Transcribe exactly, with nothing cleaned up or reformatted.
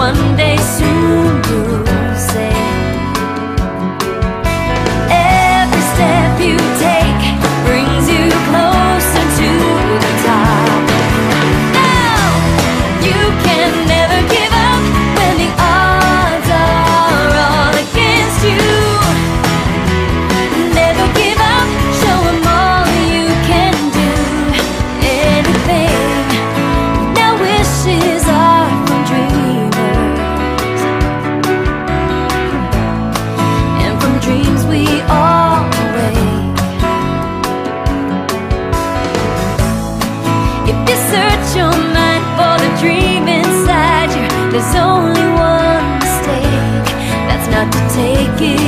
One day soon you'll say every step you take brings you closer to the top. Now you can never give up when the odds are all against you. Never give up, show them all you can do. Anything now wishes are from dreams. You search your mind for the dream inside you. There's only one mistake, that's not to take it.